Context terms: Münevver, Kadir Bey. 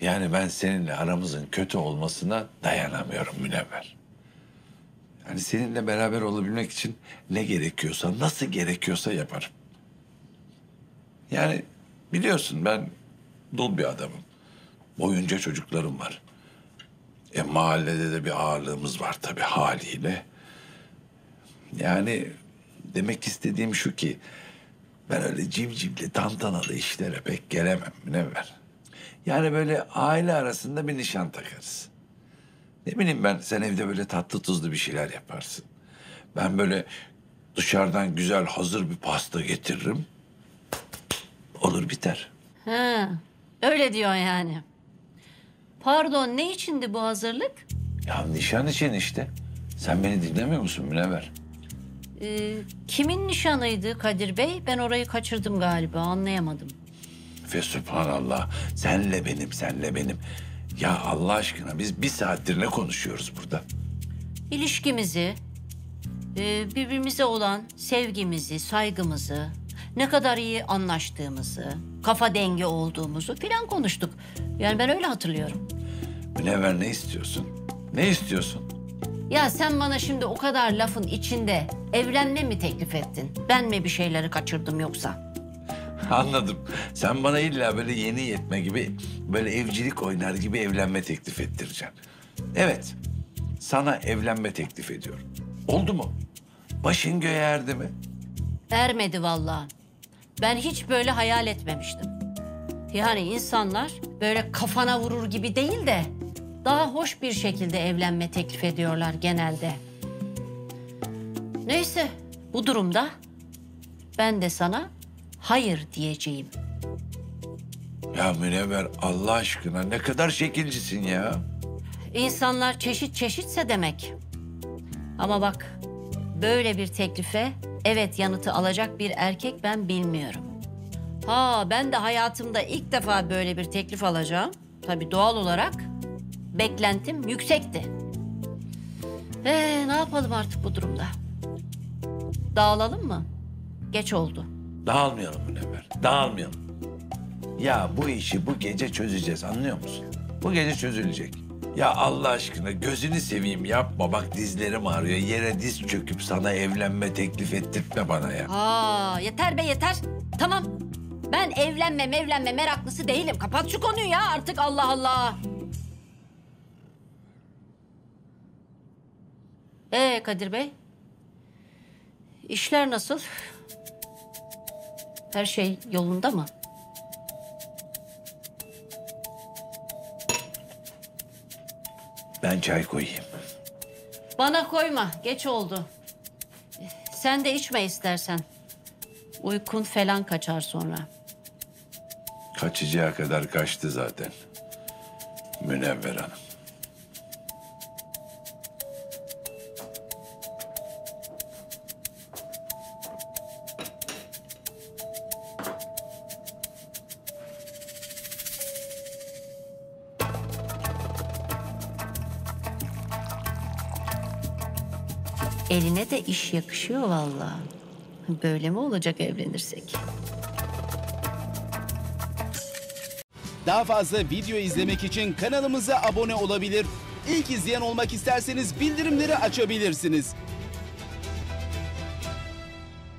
Yani ben seninle aramızın kötü olmasına dayanamıyorum Münevver. Yani seninle beraber olabilmek için ne gerekiyorsa, nasıl gerekiyorsa yaparım. Yani biliyorsun ben dul bir adamım. Boyunca çocuklarım var. Mahallede de bir ağırlığımız var tabii haliyle. Yani demek istediğim şu ki ben öyle cimcimli, tantanalı işlere pek gelemem Münevver. Yani böyle aile arasında bir nişan takarız. Ne bileyim ben, sen evde böyle tatlı tuzlu bir şeyler yaparsın. Ben böyle dışarıdan güzel hazır bir pasta getiririm. Olur biter. Ha, öyle diyorsun yani. Pardon, ne içindi bu hazırlık? Ya nişan için işte. Sen beni dinlemiyor musun Münevver? Kimin nişanıydı Kadir Bey? Ben orayı kaçırdım galiba, anlayamadım. Fesübhanallah, senle benim. Ya Allah aşkına, biz bir saattir ne konuşuyoruz burada? İlişkimizi, birbirimize olan sevgimizi, saygımızı, ne kadar iyi anlaştığımızı, kafa dengi olduğumuzu filan konuştuk. Yani ben öyle hatırlıyorum. Münevver, ne istiyorsun? Ne istiyorsun? Ya sen bana şimdi o kadar lafın içinde evlenme mi teklif ettin? Ben mi bir şeyleri kaçırdım yoksa? Anladım. Sen bana illa böyle yeni yetme gibi, böyle evcilik oynar gibi evlenme teklif ettireceksin. Evet, sana evlenme teklif ediyorum. Oldu mu? Başın göğe erdi mi? Ermedi vallahi. Ben hiç böyle hayal etmemiştim. Yani insanlar böyle kafana vurur gibi değil de daha hoş bir şekilde evlenme teklif ediyorlar genelde. Neyse, bu durumda ben de sana hayır diyeceğim. Ya Münevver, Allah aşkına ne kadar şekilcisin ya. İnsanlar çeşit çeşitse demek. Ama bak, böyle bir teklife evet yanıtı alacak bir erkek ben bilmiyorum. Ha, ben de hayatımda ilk defa böyle bir teklif alacağım. Tabii doğal olarak beklentim yüksekti. Ne yapalım artık bu durumda? Dağılalım mı? Geç oldu. Dağılmayalım Münevver, dağılmayalım. Ya bu işi bu gece çözeceğiz, anlıyor musun? Bu gece çözülecek. Ya Allah aşkına gözünü seveyim yapma, bak dizlerim ağrıyor. Yere diz çöküp sana evlenme teklif ettirtme bana ya. Aa, yeter be yeter. Tamam, ben evlenme meraklısı değilim. Kapat şu konuyu ya artık, Allah Allah. Kadir Bey, işler nasıl? Her şey yolunda mı? Ben çay koyayım. Bana koyma, geç oldu. Sen de içme istersen. Uykun falan kaçar sonra. Kaçacağı kadar kaçtı zaten Münevver Hanım. Eline de iş yakışıyor vallahi. Böyle mi olacak evlenirsek? Daha fazla video izlemek için kanalımıza abone olabilir. İlk izleyen olmak isterseniz bildirimleri açabilirsiniz.